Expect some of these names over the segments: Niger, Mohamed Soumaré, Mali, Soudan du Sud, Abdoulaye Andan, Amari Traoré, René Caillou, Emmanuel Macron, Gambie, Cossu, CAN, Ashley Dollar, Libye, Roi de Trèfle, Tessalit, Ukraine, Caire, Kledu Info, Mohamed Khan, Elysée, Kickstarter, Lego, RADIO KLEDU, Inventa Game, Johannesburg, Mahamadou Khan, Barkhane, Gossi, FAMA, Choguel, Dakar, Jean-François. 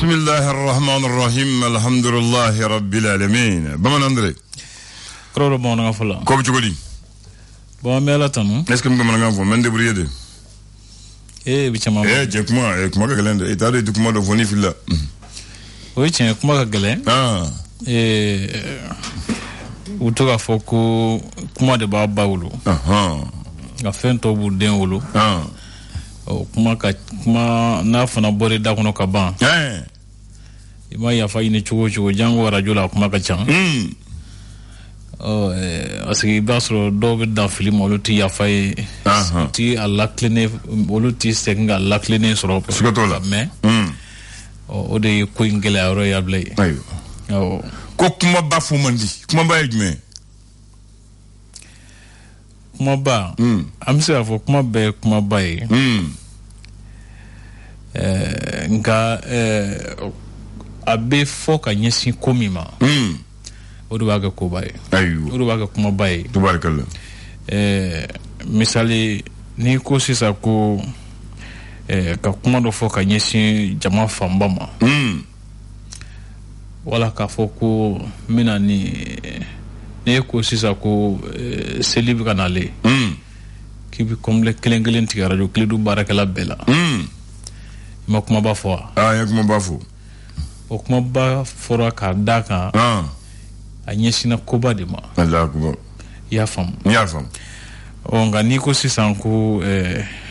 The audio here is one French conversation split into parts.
Bismillahir Rahmanir Rahim. Alhamdulillahi Rabbil Alamin. Baman André. Kroro bon nga fala. Ko ci ko di. Bon mais la tanu. Est-ce que me nga nga fo men débrouiller de. Eh bichama. Eh jekuma ekuma ka galende. État de document de voni filla. Oui tiens ekuma ka galen. Ah. Eh utoka foko kuma de baba wolo. Aha. Nga fento bu den wolo. Ah. Kuma ka kuma na fana bore da kono ka ban eh ima ya fa ine chugo jango rajola kuma ka chan oh asigi basro dobe da film oluti ya fa ti alla klene oluti senga alla klene soro sugotola me o de ko ingela ro ya blay ayo oh ko kuma ba fu mandi kuma ba yejme kuma ba am se afo kuma be kuma ba e nga abe foka nyesi komima odubaga kobaye odubaga kuma baye tabarakallah misali ni kosi sa ko ka kuma do foka nyesi jama fambama wala ka foko mina ni kosi sa ko célèbre canalé qui comme le klengelen ti radio Kledu barakala bella ma kuma ba fo ah ya kuma ba fo o kuma ba fo ra ka daka ah anyesina koba de ma Allah akbar ya fam o ngani ko sisanku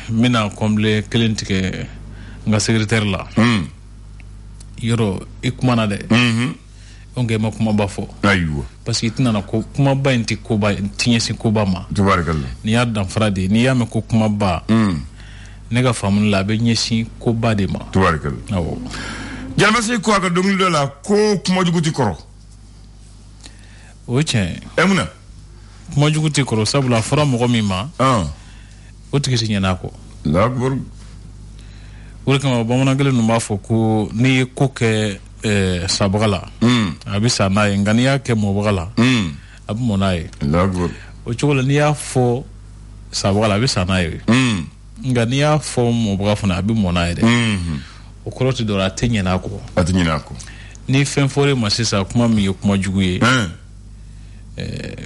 mina komble client ke nga secrétaire la yoro ikmana de on ga ma kuma ba fo aywa parce que tinana ko kuma ba inti koba tinyesi koba ma tabarakallah ni yadam frade ni yame ko kuma ba nega famun la be nyesi ko badema tubarkal awo jalma sey ko ka dongli do la ko kuma juguti koro o che emuna kuma juguti koro sabula fara mo gomima o tike sinyana ko la bor wol kama bomona gele no mafo ko ni ko ke sabgala abisa na ngania ke mo bagala abu monaye la bor o chola ni afo sabgala abisa na ye ngania form obafuna abi monaide okoroti do atenyenako ni femfore masisa kuma mi kuma juguye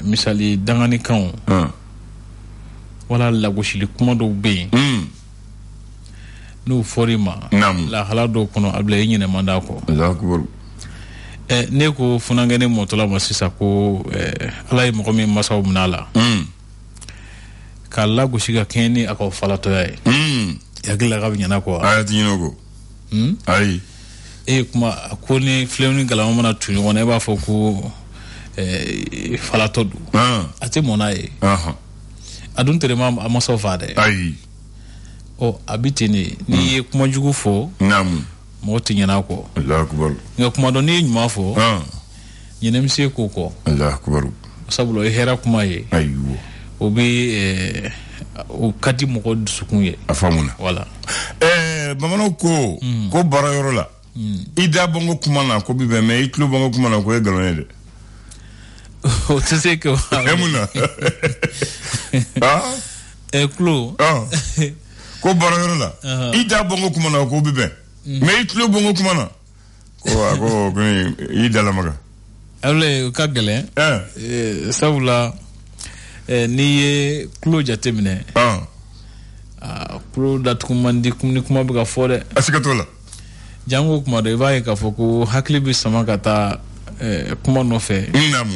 misali dangani kan wala la goshili kuma do be no forima la halado kono ablaye nyene mandako zakbul ne ko funangene motola masisa ko alay mo komi masaw munala kala gushiga keni akofalato yae yagila gabi nyanako ayati nyinoko ayi kuma kone fleming kala mona tuni wona ba foko falato du ate monae adun tere mam amaso vade ayi o abitini ni kuma jugu fo namu moti nyanako Allah akbar kuma do ni nyuma fo nyenem se koko Allah akbar sabulo hera kuma ye ayiwo obi ukati moko dusukunye afamuna wala mamano ko ko barayoro la ida bongo kumana ko bibe me itlu bongo kumana ko egalone de o tse ko amuna ah eklo ko barayoro la ida bongo kumana ko bibe me itlu bongo kumana ko ago gni ida la maga ale ka gele savula ni ye kulo jateminɛ kulo datugu man di kumuni kuma bɛ ka fɔ dɛ a siga t'o la jango kuma dɔ i b'a ye k'a fɔ ko hakili bɛ sama ka taa kuma nɔfɛ naamu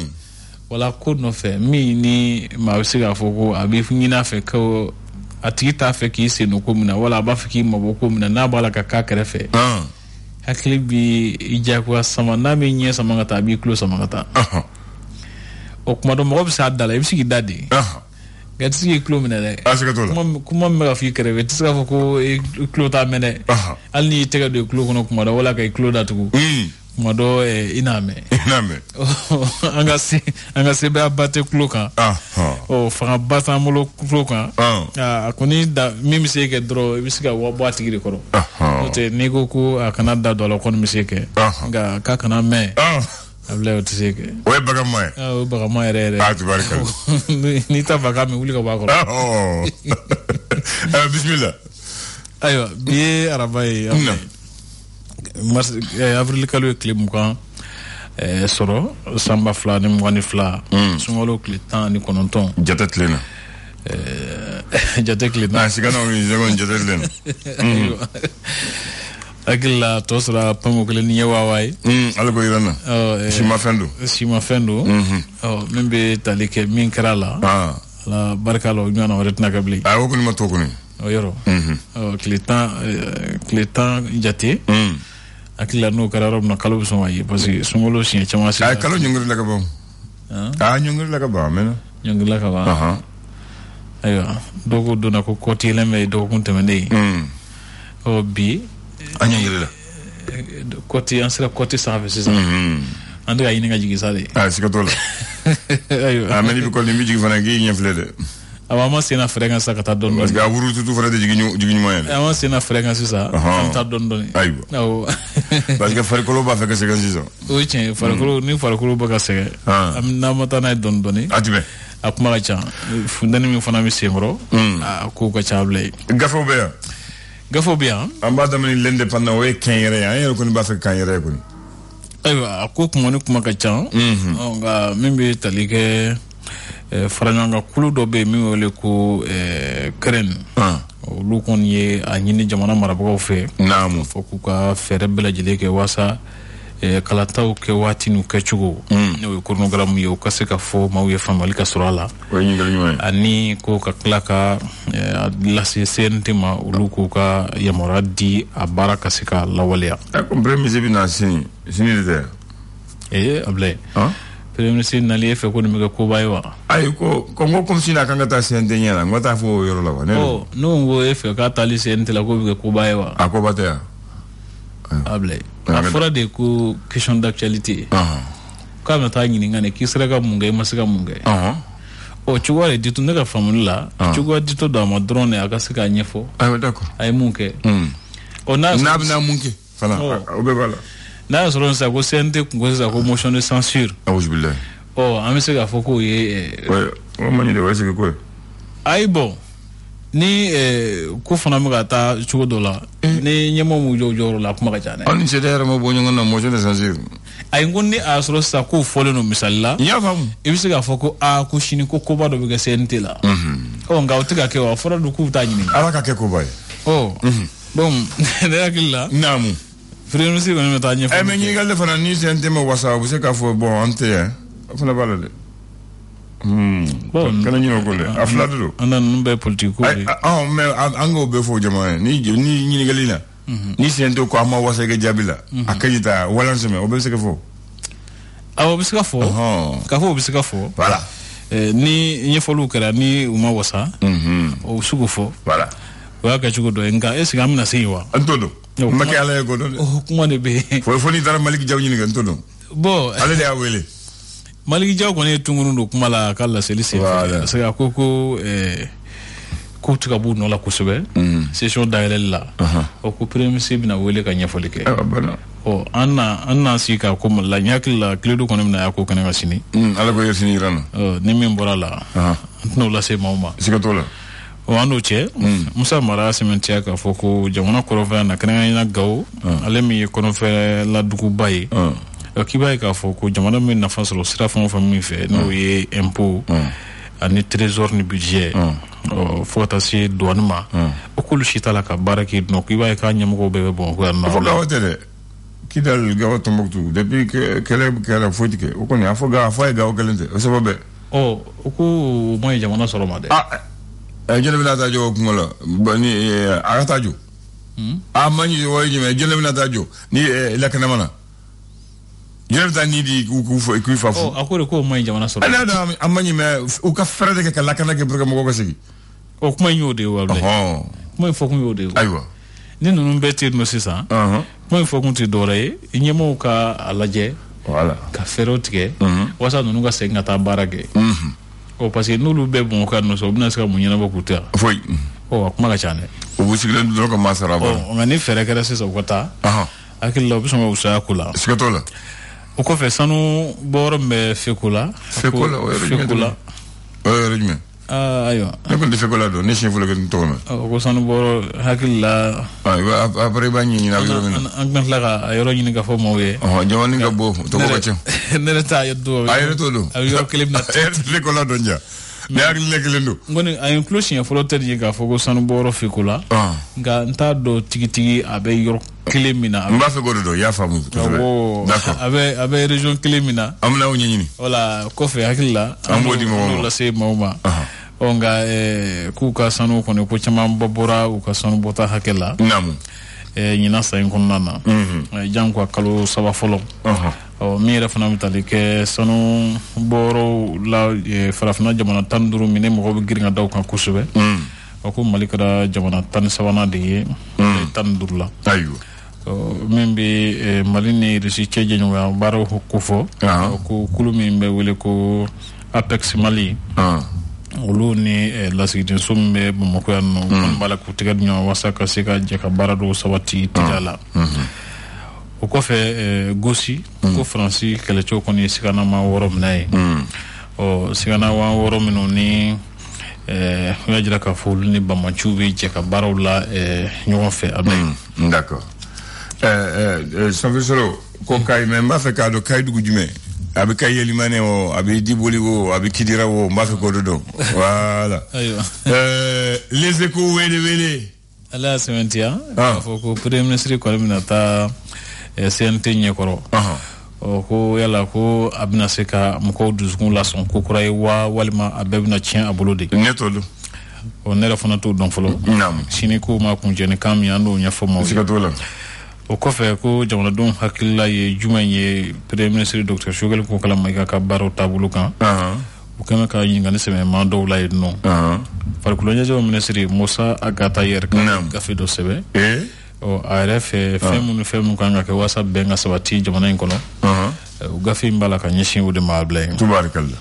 wala ko nɔfɛ min ni maa bɛ se k'a fɔ ko a bɛ ɲin'a fɛ ko a tigi t'a fɛ k'i sen don ko min na wala a b'a fɛ k'i mabɔ ko min na n'a b'a la ka k'a kɛrɛfɛ hakili b'i jagoya sama n'a bɛ ɲɛ sama ka taa a b'i kulo sama ka taa o kuma do mo bisa dala e bisiki dadi gatsi klo menele kuma me rafi kreve tsa foko e klo ta menele alni tega de klo kono kuma do wala kay klo datu kuma do iname anga se ba bate klo kan o fanga bata mo lo klo kan akoni da mimi se ke dro e bisika wa bati gire koro o te nego ko Canada dollar kon mi se ke nga ka kana me ablaye tseke we bagamay o bagamay re barkal ni ta bagame wuli ka bakoro bismillah ayo bi arabay avril kalu clip mkan soro samba fla ni mwani fla sungolo klitan ni kononton jatet lena jatet lena ah sikana mi jagon jatet lena agla tosra pango kleni yawai algo irana shima fendo membe talike min krala la barkalo nyana waretna kabli ah wokuni matokuni oyoro kletan jaté akila no kararo na kalu somayi parce que songolo si chama si ay kalu nyongri la kaba ah nyongri la kaba mena nyongri la kaba aha aywa dogo dona ko koti leme dogo kuntemene o bi anyongri la koti ansela koti service ça ando ya ininga jigisa de ah sikatola aywa ameli ko le musique vanagi nyeflede avant c'est na fréquence ça ta donne parce que avuru tout frère de jignu moyen avant c'est na fréquence ça ta donne aywa no parce que farkolo ba fait que c'est ça oui tiens farkolo ba ka c'est amna mata na donne atibe akuma la cha fundani mi fana mi semro ko ka chablay gafo bien ambada mi l'indépendant we kenyere ya ko ni ba fait kenyere ko aywa ko ko moni kuma ka cha on ga mimbe talike Frananga Kulu Dobe Mioleko Kren. Lu kon ye a nyini jamana marabaw fe. Naam fokuka ferebla jileke wasa kalataw ke watinu kechugo. No chronogramme yo kaseka fo mawe famalika surala. Ani ko kaklaka la CCNT ma uluko ka yamoradi abaraka sika lawalea. Comprendre c'est bien assis. Sinide. Ablay. Premier c'est n'allez faire quoi de mes cobayes. Aïe, comme si la cangata s'est entendu là, on va faut y aller. Oh, non, on va faire quand t'allais s'est entendu là quoi de cobayes. À quoi battre? Ablé. À fora des coups question d'actualité. Quand on t'a dit n'importe qui serait comme mungé, masque comme mungé. Oh, tu vois les deux tournées que famille là, tu vois deux tours dans ma drone et à casser gagner faux. Ah d'accord. Aïe mungé. On a. N'abna mungé. Voilà. Obévala. Là, sur le sago, c'est un motion de censure. Ah, oui, je veux dire. Oh, un monsieur qui a fait quoi? Oui, aïe, bon. Ni, Kofanamata, Chodola. Ni, Yamou, Jojo, la Marajane. On est derrière mon bonheur, non, motion de censure. Aïe, on est à ce saco, follow no missala. Yavam. Et monsieur qui a fait quoi? Ah, Kushiniko, Koba, de Gassentela. On va te faire un fora de Koutani. Alaka Koba. Oh, bon, Nakila. Namu. Frère, nous sommes venus à Niger. Mais nous avons fait un niche un thème WhatsApp. Vous savez qu'affreux bon hanté. Vous ne parlez pas. Bon. Quand on y va coller. Affreux tout. On a nombre politique. Ah, mais ango before jamais. Ni galina. Ni c'est un truc quoi. Moi WhatsApp que j'habille. À quel état? Voilà c'est mais. Vous pensez que faux? Ah, vous pensez que faux? Vous pensez que faux? Voilà. Ni il faut l'ouvrir. Ni ou moi WhatsApp. Ou sous faux. Voilà. Voilà que tu go dois engager. C'est quand même assez loin. Antoine. Maki ala ko don hukuma ne be foni dara maliki jaw ni ngan tondo bo ala de awele maliki jaw ko ne tungunu do kuma la kala selise se ya koko ko tuka bu no la kusube session dairel la o ko premier sib na wele ka nyafole ke o anna sika ko la nyakla Kledu ko na ya ko kana masini ala ko yersini rana ni membora la no la se mama sikatola Wanoche, Musa Mara Sementia Foko, Jamona Corova, Nakanina Gao, Alemi Conofe la Dukubai, Kibaika Foko, Jamana Minafas, le Serafon Famille, Noé, Impôt, un trésor ni budget, Fortassier, Douanma, Okuluchitalaka, Barakid, Nokibaika, Yamoko Bebon, Kidal Gao Tombouctou, depuis que Keleb Kalafotique, Okonia Foga, Faiga, Okalente, Sababe. Oh, Oku, moi, Jamana Solomade. Je ne veux pas t'adjoindre oh parce que nous le bébons car nous sommes dans ce qu'on y a beaucoup de temps. Oui. Oh comment la chaîne? Au bout du grand droit comme ça là. Oh on a ni faire que la saison quota. Ah. À quel lobby sont vous allez couler? C'est quoi là? Au quoi faire ça nous boire mais fécula. Fécula. Fécula. Oui régime. Ayo. Nakon defé ko la do ne chef la gën toona. Ko sonu boro hakil la. Ayo après ba ñi na yoro min. Ak nak la ga yoro ñi nga fo mo wé. Oh ñewon nga bo to ko ci. Né ta yo do. Ayo to do. Ayo yoro clip na. Le ko la do ñia. Ne ak le gëlëndu. Ngone ay cloche fo lo téré ga fo ko sonu boro fi ko la. Nga nta do tigi tigi abe yoro Clémina. Mba fe godo do ya famu. D'accord. Abe région Clémina. Amna woni ñi ni. Wala ko fe hakil la. Amodi mo la sey mawma. Onga kuka sanu kono ko chama bobora u ka sanu bota hakela namu nyina sa ngonana janko akalo saba folo o mira fana mitali ke sanu boro la farafna jamana tanduru mine mo go girnga daw kan kusube o ko malikada jamana tan sawana de tanduru la ayo membe malini risiche jenwa baro hukufo ko kulumi mbe wele ko apex mali oloni la sigin somme bamako an on bala ko tigal ñoo wasaka sika jeka barado sawati tijala ko fe Gossi ko franci kala cho ko ni sika na ma worom nay o sika na wa worom no ni yajira ka ful ni bamachu bi jeka barawla ñoo fe abay d'accord solo ko kay même ba fe ka do kay dugu jume Abi kayeli mané o abi diboli o abi kidira o mafé gododo voilà les échos wélé ala sementia faut que premier ministre kolminata CNT ñekoro ko yalla ko abna seka mko duzgun la son ko kuray wa walima abebna tien abolode netolu on ne rafona tout donc folo nam siniko ma kunje ne kam yando nya fomo sikatola o kofe ko jamana dum hakilla ye jumanye premier ministre docteur Choguel ko kala may ka baro tabulu kan o kama ka yinga ne seme ma do lay no par ko lonya jom ministre Moussa Agata Yer ka café do sebe o arf femu kan ka whatsapp be nga sawati jamana en kono o gafi mbala ka nyeshi wode ma blay tabarakallah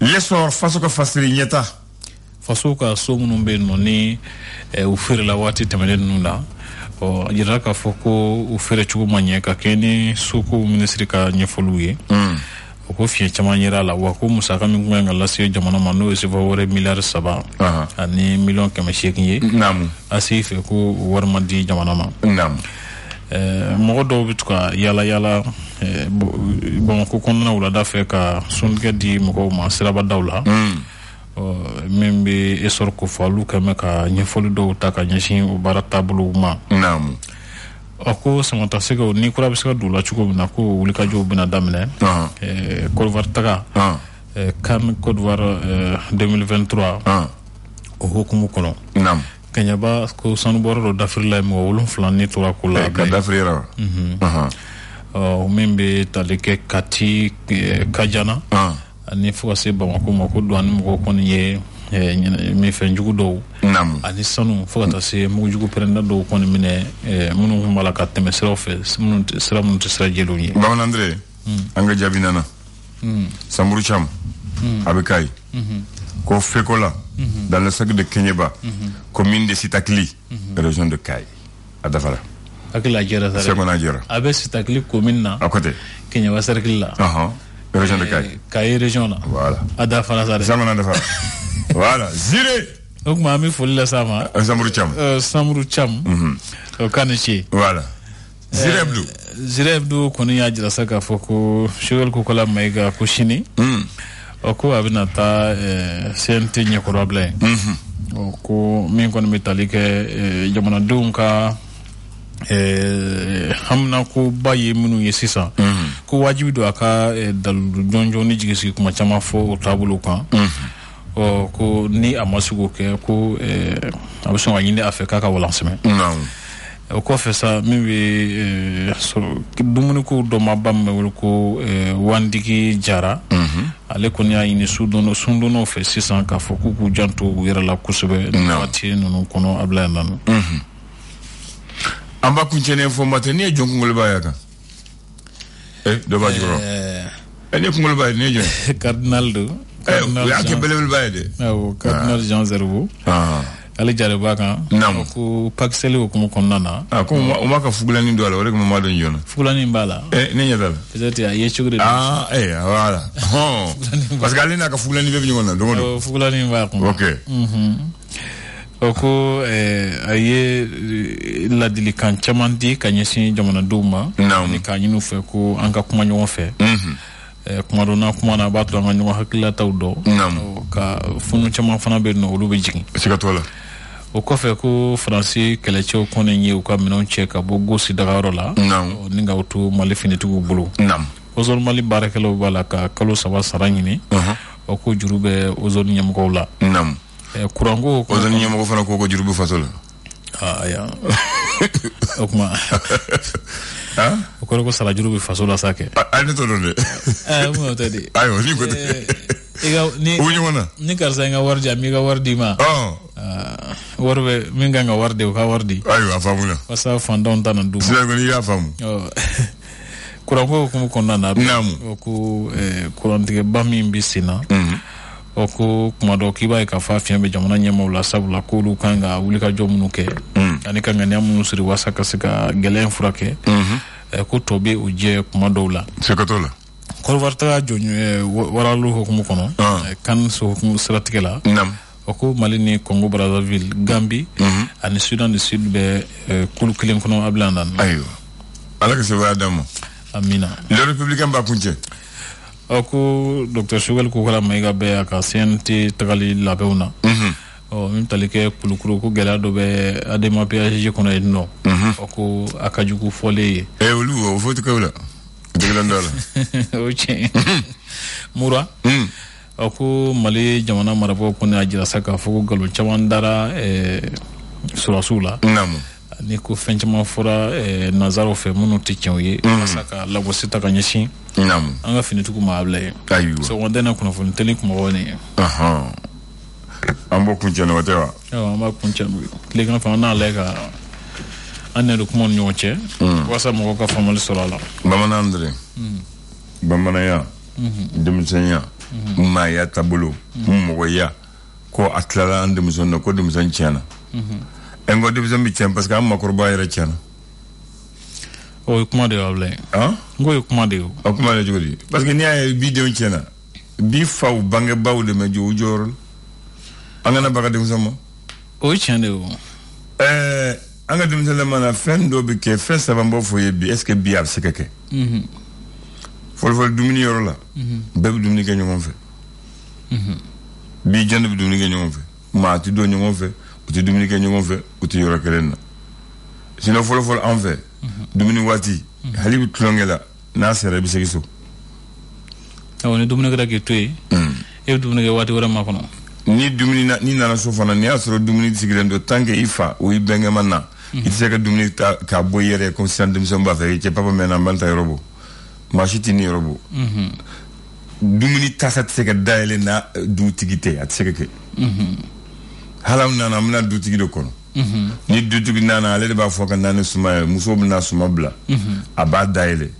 l'essor face ko fasiri nyeta faso ka so munumbe no ni o fere la wati temene nula o ajira ka foko u fere chugo manyeka kene suko ministre ka nyefoluye ko fie chama nyira la wako musaka mingwenga la sio jamana manu se vawore milliard saba ani million kama shekinye namu asife ko warmadi jamana ma namu mo do bitka yala bon ko konna wala da fe ka sunga di mko ma siraba dawla membe esor ko falu kama ka nyefolu do taka nyashin o barata buluma namu ako samata sego ni kura biska dula chuko na ko ulika jo bina damne kolvartaka CAN Côte d'Ivoire 2023 o hukumu kono nam kenya ba ko sanu bororo dafirla mo wolum flanni to akula ka dafrira membe talike kati kajana ani fo se bamako mako do an mo ko ni mi fenjugo do nam ani sanu fo ta se mo jugo prenda do ko ni mine munu mala ka temesra office munu tsra jelo ni ba André anga jabina na samuru cham abekai ko fekola dans le sac de Kenyeba commune de Sitakli région de Caire adafala akla jera sare c'est mon ajera abe Sitakli commune na à côté Kenyeba sarkilla région de Caire Caire région là voilà adafala sare c'est mon adafala voilà zire donc mami folle la sama samru cham kanichi voilà zire blue koni ajira saka foko shogel ko kala maiga ko shini oko abinata sente nyakoro blay oko min kon metalike jamana dunka hamna ko baye munu yesisa ko wajibi do aka donjoni jigisi kuma chama fo tabulu kan ko ni amasugo ke ko abson wanyine afeka ka wala semaine non ko fe sa mi dumuni ko do mabam ko wandiki jara ale konya ini sudono fe 600 ka foku ku janto wira la kusube wati non kono abla nan amba ku jene fo matani e jongol bayaka do ba juro ene ko ngol bay ne jone cardinal do Cardinal Jean Zervo ale jareba kan ko paxele o kuma konna na ko o ma ka fugulani do ala o rek ma don yona fugulani mbala ne nya dal peut-être ya chukre voilà parce que ale na ka fugulani be bi ngona do fugulani mbala OK oko aye la dilikan chamandi kanyesi jamana duma ni kanyinu fe ko an ka kuma nyon fe kuma do na kuma na batu an nyon hakila tawdo ka funu chama fana be no lu be jigi sikatola o kofe ko français kelecho konenye o ka minon cheka bo Gossi Dakar la ni nga utu mali finiti go bulu o zon mali barakelo bala ka kalo sawa sarangini o ko jurube o zon nyam ko la kurango ko zon nyam ko fana ko jurube fasola ya okma ah o ko ko sala jurube fasola sake ay ne to donde mo to di ay o ni ko ni karsa nga wardi amiga wardi ma warbe minga nga wardi o ka wardi ayo afamu na pasa fandon tana ndu sila ko ni afamu kurango ko konna na ko kurantike bami mbisina oko kuma do kiba ka fa fiambe jamana nyema wala sabula ko lu kanga wulika jomunuke ani kanga nyamu siri wasaka sika gelen furake ko tobe uje kuma dola sekatola ko warta jonye wala lu hukumu kono kan so hukumu stratikela oko Mali ni Congo-Brazzaville Gambie ani Soudan du Sud be kulukilen kono ablandan ayo alaka se wala damo amina le républicain ba punche oko Dr Shugal ko kala maiga be akasente tagali labeuna o mim talike kulukuru ko gela do be adema page ko na edno oko akajuku fole e olu o foto ko la degla ndala o che mura oko Mali jamana marabo ko na ajira saka fugo galo chamandara surasula ni ko fenchama fura nazaro fe munuti chewye saka lago sitaka nyeshi anga finitu kuma Abdoulaye so wandena kuna fontelin kuma woni ambo kunje na watewa ambo kunje lekan fa na leka anelu kuma nyoche wasa moko ka famali solala bamana andre bamana ya demsenya maya tabulu moya ko atlala ndemsonna ko demsan chana engo division bi parce que am makorba yere tiana o kuma de Abdoulaye ngoy kuma de o kuma de jodi parce que ni ay video tiana bi faw bange bawde me jow jor anga na baga dem sama o tiana o anga dem sama mana fen do bi ke fen sa bambo foye bi est-ce que bi ab sekeke fol dumini yor la beb dumini ke ñom fe bi jënd bi dumini ke ñom fe ma ti do ñom fe ti dumini ke ñom fe uti yora kelena sino fol en fait dumini wati halibu tlongela na sera bi segiso tawone dumini ga ke toy e dumini ga wati wara makono ni dumini na ni na so fana ni asro dumini sigirendo tanke ifa o ibenge manna itseka dumini ka boyere comme sandum somba fe ke papa mena mbanta robo ma chitini robo dumini tasat seka daile na dutigite atseka ke halam nana amna dutigi do kono ni dutigi nana ale ba foka nana suma muso bna suma bla abada ile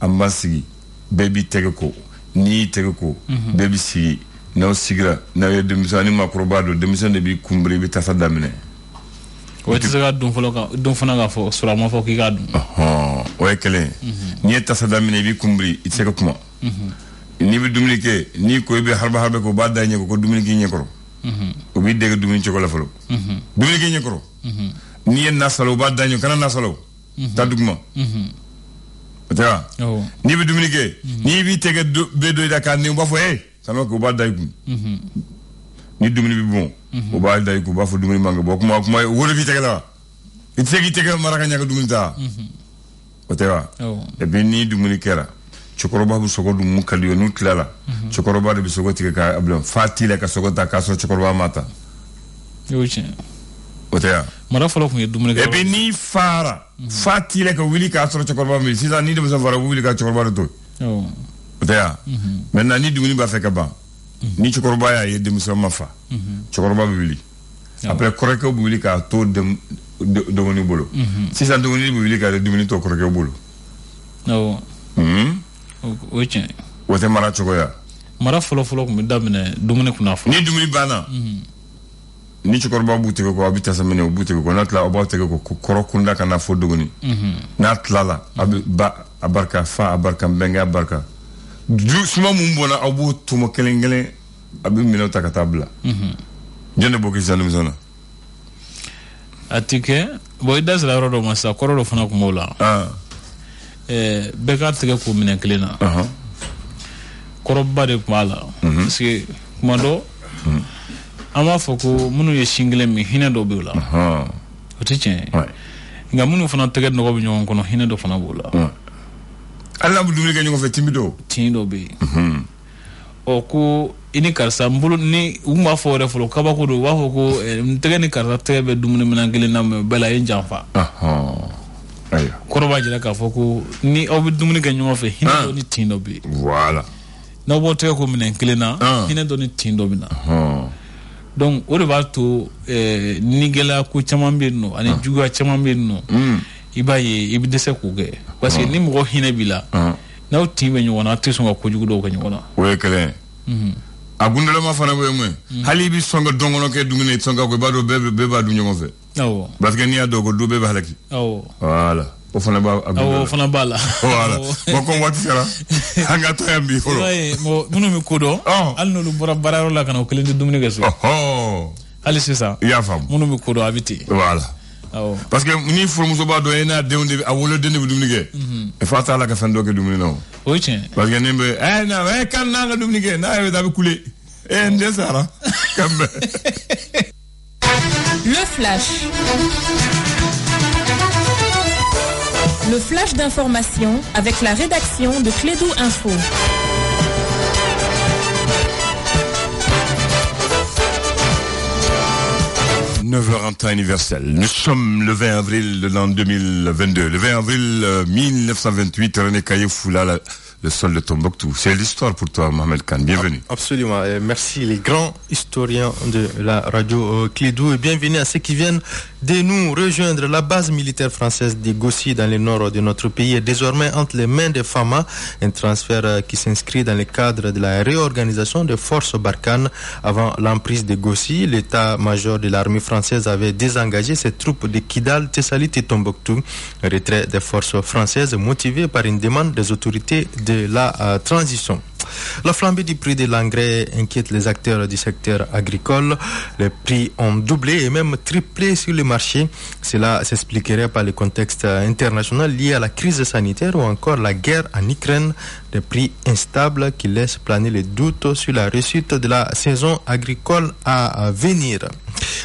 ambasigi baby tegeko ni tegeko baby si no sigra na yede misani makrobado de misane bi kumbre bi tasadamine o tsega dum foloka dum fanaga fo sura ma foki ga dum o ekele ni tasadamine bi kumbre itsega kuma ni bi dumlike ni ko be harba ko badda nyeko ko dumlike nyeko o bi dege dumini chocolat folo dumini ke nyekoro ni en nasalo ba danyo kana nasalo ta duguma ta ni bi dumini ke ni bi tege be do Dakar ni ba fo sano ko ba dayu ni dumini bi bon o ba dayu ko ba fo dumini manga bo kuma kuma wolo bi tege la it segi tege maraka nyaka dumini ta otera e bi ni dumini kera chokoroba bu sogo dum mukaliyo nutlala chokoroba de bisogo tika ablam fatila ka sogo ta kaso chokoroba mata yoche otea mara falo ko dum ne be ni fara fatila ka wili ka so chokoroba mi sisa ni de so fara wili ka chokoroba to otea menna ni dum ni ba feka ba ni chokoroba ya yede mi so mafa chokoroba bi wili après koreko bi wili ka to dem do ni bolo sisa do ni bi wili ka dum ni to koreko bolo no oche wote mara chokoya mara folo folo ko damine dumuni kuna folo ni dumuni bana nichukorba buteke ko abita samene buteke ko natla obateke ko korokunda kana fodogoni natla la ba abarka fa abarka benga abarka justement mumbona abu tumo kelengele abi minota katabla jende bokisa nzona atike boydas la rodo masa kororo fana ko mola beka teke ko minenklena korobba de mala parce que mando ama foko munu ye single mi hina do bula otiche nga munu fana tege no ko nyon kono hina do fana bula alla bu dumle ganyo fe timido be oku ini karsa mbulu ni uma fore folo kabako do wa foko tege ni karsa tebe dumne minangile nam bela ye janfa ayo koroba jira ka foko ni obu dumne ganyo fe hina do ni timido be voilà no bote ko minangile na hina do ni timido bina donc au revoir tout nigela ko chamambirno ani juga chamambirno ibaye ibdese kuge parce que ni mo hinabila na utiwe nyona tisonga ko jugudo ko nyona we kele agundelo ma fana we mwe halibi songa dongono ke dumine songa ko bado beba du nyongo fe awo parce que ni adogo do beba halaki awo voilà o fana ba awo fana bala voilà bokon wati sala hanga tambi holo oui mo munu mi kodo alno lu bora bararo la kana o kelen dumine geso oh allez c'est ça ya fam munu mi kodo habité voilà parce que ni formuso ba do ena de onde awolo de dumine ge e fata la ka fando ke dumine no oui tiens parce que nembe eh na e kan na dumine ge na e da be kule e ndesara kambe le flash. Le flash d'information avec la rédaction de Kledu Info. – 9h en temps universel. Nous sommes le 20 avril de l'an 2022. Le 20 avril 1928, René Caillou foula le sol de Tombouctou. C'est l'histoire pour toi, Mohamed Khan. Bienvenue. – Absolument. Merci les grands historiens de la radio Kledu. Et bienvenue à ceux qui viennent de nous rejoindre. La base militaire française de Gossi dans le nord de notre pays est désormais entre les mains des FAMA, un transfert qui s'inscrit dans le cadre de la réorganisation des forces Barkhane. Avant l'emprise de Gossi, l'état-major de l'armée française avait désengagé ses troupes de Kidal, Tessalit et Tombouctou. Le retrait des forces françaises motivé par une demande des autorités de la transition. La flambée du prix de l'engrais inquiète les acteurs du secteur agricole. Les prix ont doublé et même triplé sur le marché. Cela s'expliquerait par le contexte international lié à la crise sanitaire ou encore la guerre en Ukraine. Des prix instables qui laissent planer les doutes sur la réussite de la saison agricole à venir.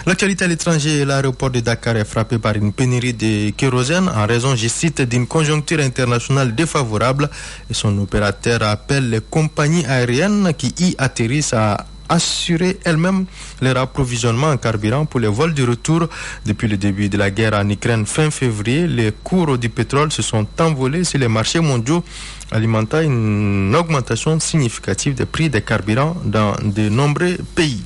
L'actualité à l'étranger, l'aéroport de Dakar est frappé par une pénurie de kérosène en raison, je cite, d'une conjoncture internationale défavorable. Et son opérateur appelle les compagnies aériennes qui y atterrissent à assurer elles-mêmes leur approvisionnement en carburant pour les vols de retour. Depuis le début de la guerre en Ukraine fin février, les cours du pétrole se sont envolés sur les marchés mondiaux, alimentant une augmentation significative des prix des carburants dans de nombreux pays.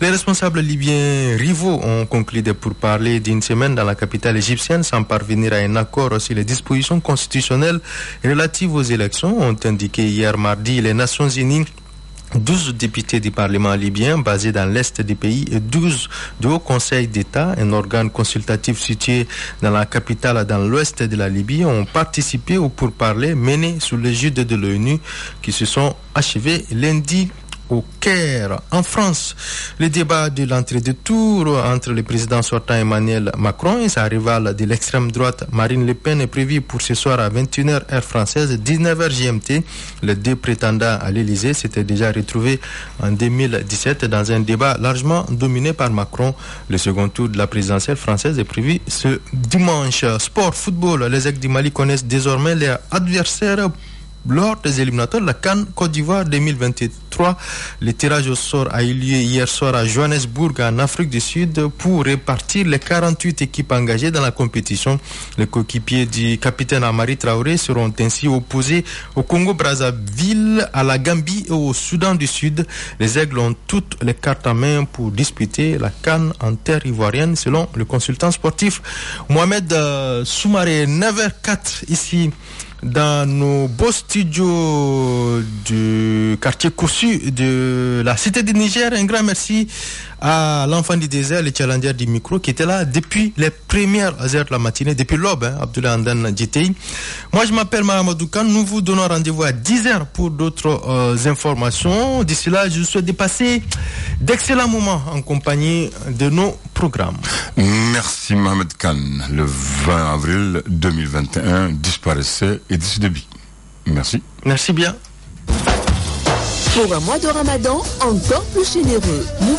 Les responsables libyens rivaux ont conclu des pourparlers d'une semaine dans la capitale égyptienne sans parvenir à un accord sur les dispositions constitutionnelles relatives aux élections, ont indiqué hier mardi les Nations Unies. 12 députés du Parlement libyen basés dans l'est du pays et 12 du Haut Conseil d'État, un organe consultatif situé dans la capitale dans l'ouest de la Libye, ont participé aux pourparlers menés sous l'égide de l'ONU qui se sont achevés lundi au Caire. En France, le débat de l'entrée de tour entre le président sortant Emmanuel Macron et sa rivale de l'extrême droite Marine Le Pen est prévu pour ce soir à 21h heure française, 19h GMT. Les deux prétendants à l'Elysée s'étaient déjà retrouvés en 2017 dans un débat largement dominé par Macron. Le second tour de la présidentielle française est prévu ce dimanche. Sport, football, les ex du Mali connaissent désormais leurs adversaires lors des éliminatoires de la CAN Côte d'Ivoire 2023. Le tirage au sort a eu lieu hier soir à Johannesburg en Afrique du Sud pour répartir les 48 équipes engagées dans la compétition. Les coéquipiers du capitaine Amari Traoré seront ainsi opposés au Congo-Brazzaville, à la Gambie et au Soudan du Sud. Les Aigles ont toutes les cartes en main pour disputer la CAN en terre ivoirienne selon le consultant sportif Mohamed Soumaré. 9h04 ici dans nos beaux studios du quartier Cossu Cossu de la Cité du Niger. Un grand merci à l'enfant du désert, le challenger du micro, qui était là depuis les premières heures de la matinée, depuis l'aube, hein, Abdoulaye Andan, Djité. Moi, je m'appelle Mahamadou Khan. Nous vous donnons rendez-vous à 10h pour d'autres informations. D'ici là, je vous souhaite de passer d'excellents moments en compagnie de nos programmes. Merci Mohamed Khan. Le 20 avril 2021 disparaissait et disdébit. Merci. Merci bien. Pour un mois de Ramadan encore plus généreux, nous